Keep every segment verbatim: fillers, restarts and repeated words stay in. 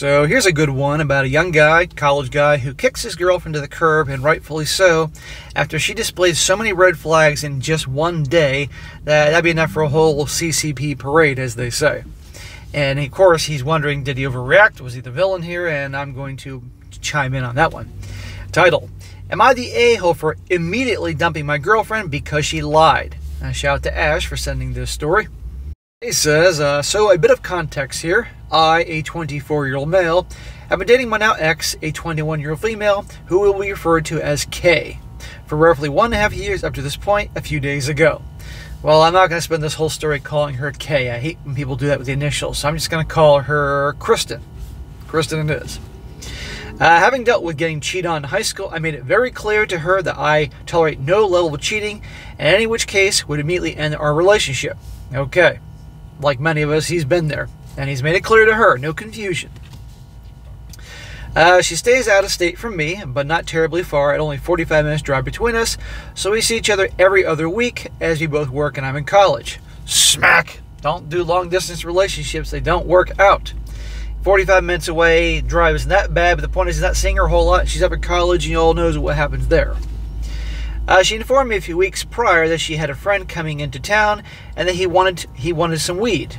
So here's a good one about a young guy, college guy, who kicks his girlfriend to the curb, and rightfully so, after she displays so many red flags in just one day that that'd be enough for a whole C C P parade, as they say. And of course, he's wondering, did he overreact? Was he the villain here? And I'm going to chime in on that one. Title: Am I the a-hole for immediately dumping my girlfriend because she lied? A shout out to Ash for sending this story. He says, uh, so a bit of context here. I, a twenty-four-year-old male, have been dating my now ex, a twenty-one-year-old female, who will be referred to as K, for roughly one and a half years up to this point a few days ago. Well, I'm not going to spend this whole story calling her K. I hate when people do that with the initials, so I'm just going to call her Kristen. Kristen it is. Uh, having dealt with getting cheated on in high school, I made it very clear to her that I tolerate no level of cheating, and any which case would immediately end our relationship. Okay. Like many of us, he's been there, and he's made it clear to her. No confusion. Uh, she stays out of state from me, but not terribly far, at only forty-five minutes drive between us, so we see each other every other week as we both work and I'm in college. Smack! Don't do long-distance relationships. They don't work out. forty-five minutes away, drive isn't that bad, but the point is he's not seeing her a whole lot. She's up in college, and you all knows what happens there. Uh, she informed me a few weeks prior that she had a friend coming into town, and that he wanted he wanted some weed.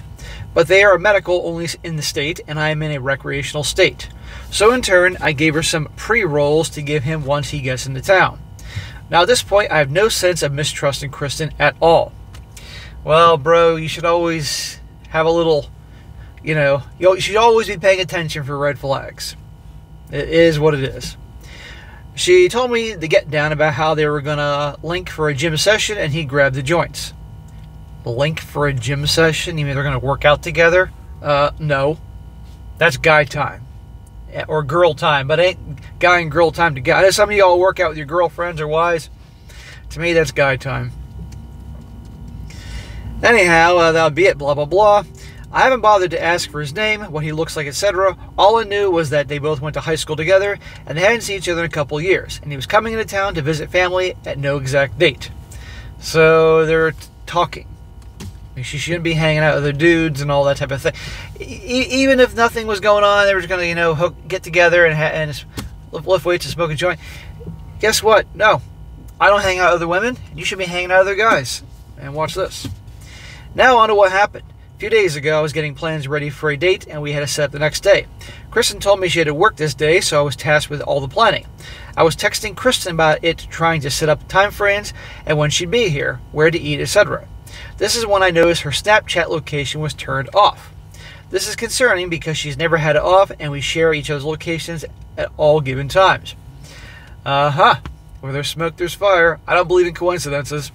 But they are medical only in the state, and I am in a recreational state. So in turn, I gave her some pre-rolls to give him once he gets into town. Now at this point, I have no sense of mistrusting Kristen at all. Well, bro, you should always have a little... You know, you should always be paying attention for red flags. It is what it is. She told me the get down about how they were going to link for a gym session and he grabbed the joints. Link for a gym session? You mean they're going to work out together? Uh, no. That's guy time. Or girl time. But it ain't guy and girl time to guy. I know some of y'all work out with your girlfriends or wives. To me, that's guy time. Anyhow, uh, that'll be it. Blah, blah, blah. I haven't bothered to ask for his name, what he looks like, et cetera. All I knew was that they both went to high school together, and they hadn't seen each other in a couple years, and he was coming into town to visit family at no exact date. So they're talking. She shouldn't be hanging out with other dudes and all that type of thing. E even if nothing was going on, they were just going to, you know, hook, get together and, ha and lift weights and smoke a joint. Guess what? No. I don't hang out with other women. You should be hanging out with other guys. And watch this. Now on to what happened. A few days ago, I was getting plans ready for a date, and we had to set up the next day. Kristen told me she had to work this day, so I was tasked with all the planning. I was texting Kristen about it, trying to set up time frames and when she'd be here, where to eat, et cetera. This is when I noticed her Snapchat location was turned off. This is concerning because she's never had it off, and we share each other's locations at all given times. Uh-huh. Where there's smoke, there's fire. I don't believe in coincidences.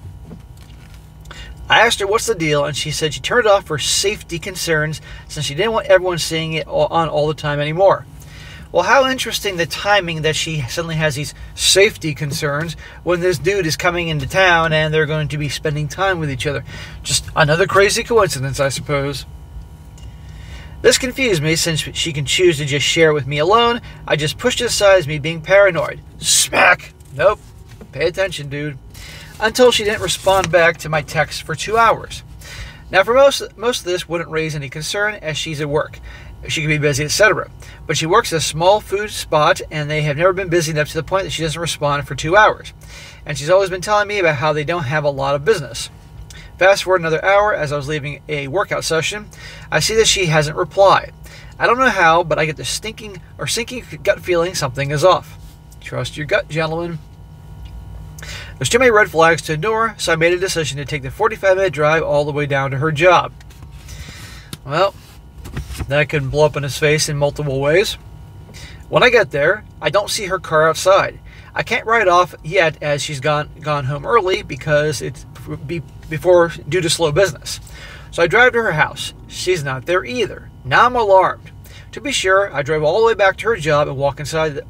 I asked her what's the deal, and she said she turned it off for safety concerns since she didn't want everyone seeing it on all the time anymore. Well, how interesting the timing that she suddenly has these safety concerns when this dude is coming into town and they're going to be spending time with each other. Just another crazy coincidence, I suppose. This confused me since she can choose to just share with me alone. I just pushed it aside as me being paranoid. Smack! Nope. Pay attention, dude. Until she didn't respond back to my text for two hours. Now, for most, most of this wouldn't raise any concern as she's at work. She could be busy, et cetera. But she works at a small food spot, and they have never been busy enough to the point that she doesn't respond for two hours. And she's always been telling me about how they don't have a lot of business. Fast forward another hour, as I was leaving a workout session, I see that she hasn't replied. I don't know how, but I get the stinking or sinking gut feeling something is off. Trust your gut, gentlemen. There's too many red flags to ignore, so I made a decision to take the forty-five minute drive all the way down to her job. Well, that could blow up in his face in multiple ways. When I get there, I don't see her car outside. I can't write off yet as she's gone gone home early because it's be, before due to slow business. So I drive to her house. She's not there either. Now I'm alarmed. To be sure, I drive all the way back to her job and walk inside the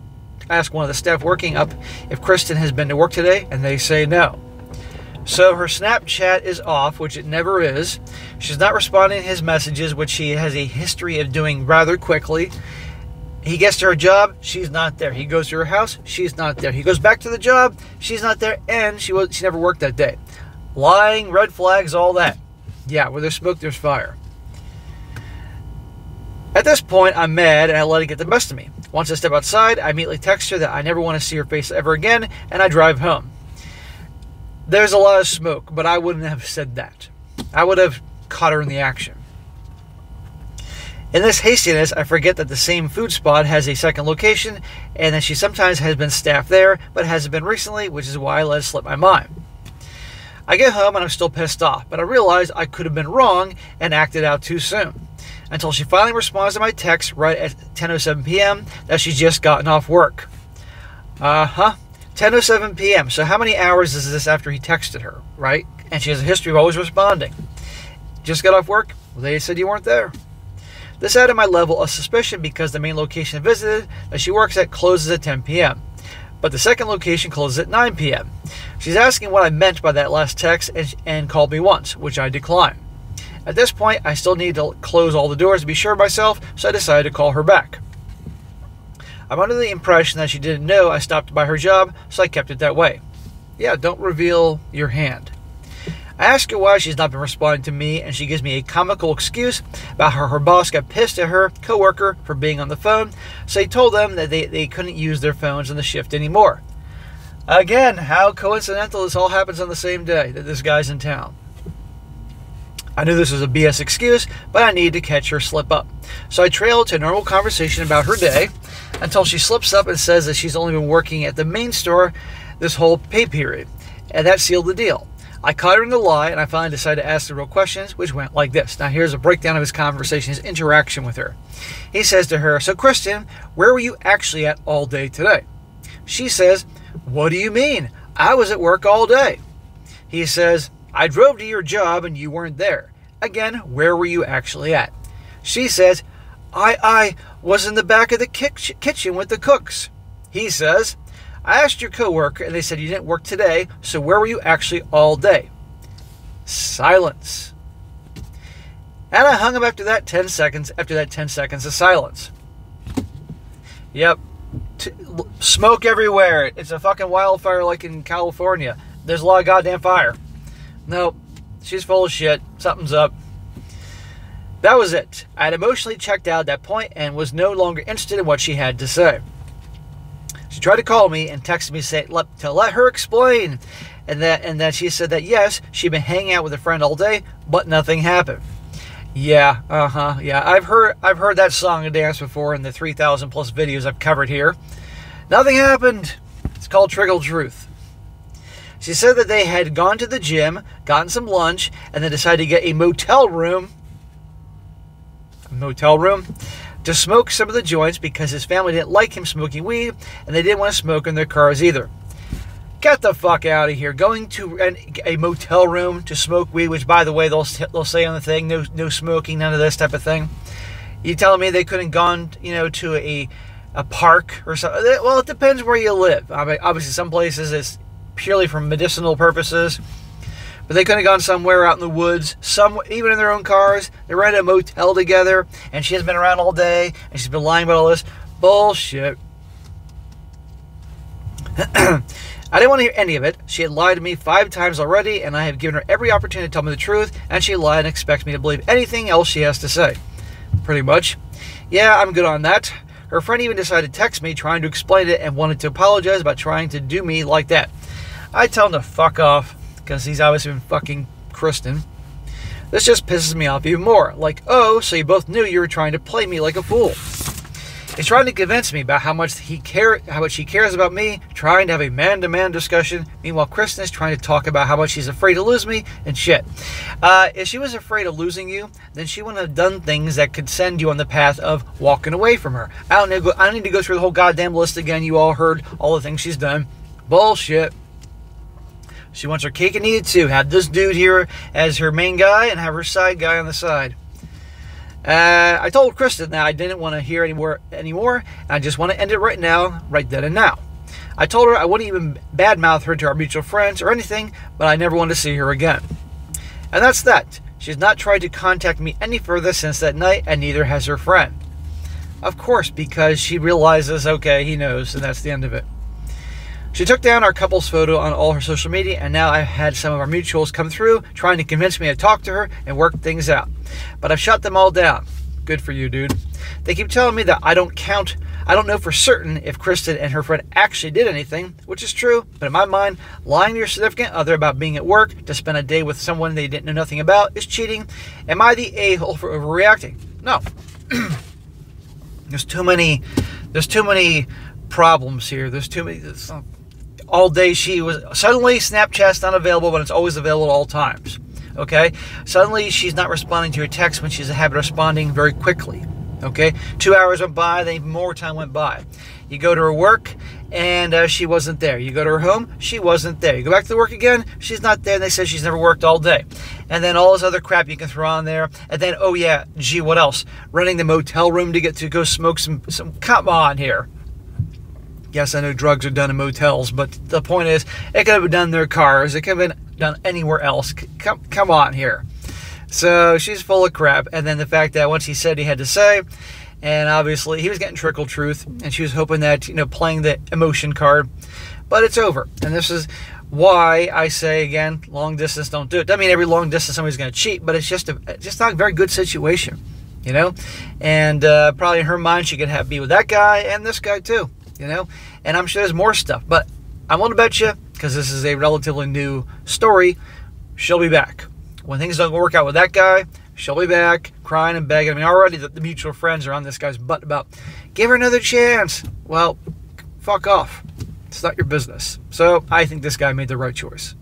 ask one of the staff working up if Kristen has been to work today, and they say no. So her Snapchat is off, which it never is. She's not responding to his messages, which she has a history of doing rather quickly. He gets to her job, she's not there. He goes to her house, she's not there. He goes back to the job, she's not there, and she was she never worked that day. Lying, red flags, all that. Yeah, where there's smoke, there's fire. At this point, I'm mad and I let it get the best of me. Once I step outside, I immediately text her that I never want to see her face ever again, and I drive home. There's a lot of smoke, but I wouldn't have said that. I would have caught her in the action. In this hastiness, I forget that the same food spot has a second location, and that she sometimes has been staffed there, but hasn't been recently, which is why I let it slip my mind. I get home and I'm still pissed off, but I realize I could have been wrong and acted out too soon, until she finally responds to my text right at ten oh seven p m that she's just gotten off work. Uh-huh. ten oh seven p m So how many hours is this after he texted her, right? And she has a history of always responding. Just got off work? Well, they said you weren't there. This added my level of suspicion because the main location visited that she works at closes at ten p m But the second location closes at nine p m She's asking what I meant by that last text and, and called me once, which I declined. At this point, I still need to close all the doors to be sure of myself, so I decided to call her back. I'm under the impression that she didn't know I stopped by her job, so I kept it that way. Yeah, don't reveal your hand. I ask her why she's not been responding to me, and she gives me a comical excuse about how her boss got pissed at her coworker for being on the phone, so he told them that they, they couldn't use their phones on the shift anymore. Again, how coincidental this all happens on the same day that this guy's in town. I knew this was a B S excuse, but I needed to catch her slip up. So I trailed to a normal conversation about her day until she slips up and says that she's only been working at the main store this whole pay period, and that sealed the deal. I caught her in the lie, and I finally decided to ask the real questions, which went like this. Now, here's a breakdown of his conversation, his interaction with her. He says to her, "So, Kristen, where were you actually at all day today?" She says, "What do you mean? I was at work all day." He says, "I drove to your job, and you weren't there." Again, where were you actually at? She says, I, I was in the back of the kitchen with the cooks." He says, "I asked your coworker, and they said you didn't work today, so where were you actually all day?" Silence. And I hung up after that ten seconds, after that ten seconds of silence. Yep. T- smoke everywhere. It's a fucking wildfire like in California. There's a lot of goddamn fire. Nope. She's full of shit. Something's up. That was it. I had emotionally checked out at that point and was no longer interested in what she had to say. She tried to call me and texted me say, let, to let her explain. And that, and that she said that, yes, she'd been hanging out with a friend all day, but nothing happened. Yeah, uh-huh, yeah. I've heard I've heard that song and dance before in the three thousand plus videos I've covered here. Nothing happened. It's called Trickle Truth. She said that they had gone to the gym, gotten some lunch, and then decided to get a motel room. A motel room? To smoke some of the joints because his family didn't like him smoking weed, and they didn't want to smoke in their cars either. Get the fuck out of here. Going to an, a motel room to smoke weed, which, by the way, they'll they'll say on the thing, no no smoking, none of this type of thing. You telling me they couldn't gone, you know, to a a park or something? Well, it depends where you live. I mean, obviously, some places it's purely for medicinal purposes, but they could have gone somewhere out in the woods, some, even in their own cars. They were at a motel together, and she has been around all day, and she's been lying about all this bullshit. I didn't want to hear any of it. She had lied to me five times already, and I have given her every opportunity to tell me the truth, and she lied and expects me to believe anything else she has to say. Pretty much. Yeah, I'm good on that. Her friend even decided to text me trying to explain it and wanted to apologize about trying to do me like that. I tell him to fuck off, because he's obviously been fucking Kristen. This just pisses me off even more. Like, oh, so you both knew you were trying to play me like a fool. He's trying to convince me about how much he care, how much he cares about me, trying to have a man-to-man discussion. Meanwhile, Kristen is trying to talk about how much she's afraid to lose me and shit. Uh, if she was afraid of losing you, then she wouldn't have done things that could send you on the path of walking away from her. I don't need to go, I don't need to go through the whole goddamn list again. You all heard all the things she's done. Bullshit. She wants her cake and eat it too. Have this dude here as her main guy and have her side guy on the side. Uh, I told Kristen that I didn't want to hear anymore, anymore, and I just want to end it right now, right then and now. I told her I wouldn't even badmouth her to our mutual friends or anything, but I never wanted to see her again. And that's that. She's not tried to contact me any further since that night, and neither has her friend. Of course, because she realizes, okay, he knows, and that's the end of it. She took down our couple's photo on all her social media, and now I've had some of our mutuals come through trying to convince me to talk to her and work things out. But I've shut them all down. Good for you, dude. They keep telling me that I don't count, I don't know for certain if Kristen and her friend actually did anything, which is true, but in my mind, lying to your significant other about being at work to spend a day with someone they didn't know nothing about is cheating. Am I the a-hole for overreacting? No. There's too many, there's too many problems here. There's too many, there's, all day she was, suddenly Snapchat's not available when it's always available at all times. Okay? Suddenly she's not responding to your text when she's a habit of responding very quickly. Okay? Two hours went by, then even more time went by. You go to her work, and uh, she wasn't there. You go to her home, she wasn't there. You go back to the work again, she's not there, and they said she's never worked all day. And then all this other crap you can throw on there, and then, oh yeah, gee, what else? Renting the motel room to get to go smoke some, some come on here. Yes, I know drugs are done in motels, but the point is, it could have been done in their cars. It could have been done anywhere else. Come, come on here. So she's full of crap. And then the fact that once he said he had to say, and obviously he was getting trickle truth, and she was hoping that, you know, playing the emotion card. But it's over. And this is why I say, again, long distance, don't do it. Doesn't mean every long distance somebody's going to cheat, but it's just, a, it's just not a very good situation, you know? And uh, probably in her mind she could have be with that guy and this guy too. You know, and I'm sure there's more stuff, but I want to bet you, because this is a relatively new story, she'll be back. When things don't work out with that guy, she'll be back crying and begging. I mean, already the, the mutual friends are on this guy's butt about, give her another chance. Well, fuck off. It's not your business. So I think this guy made the right choice.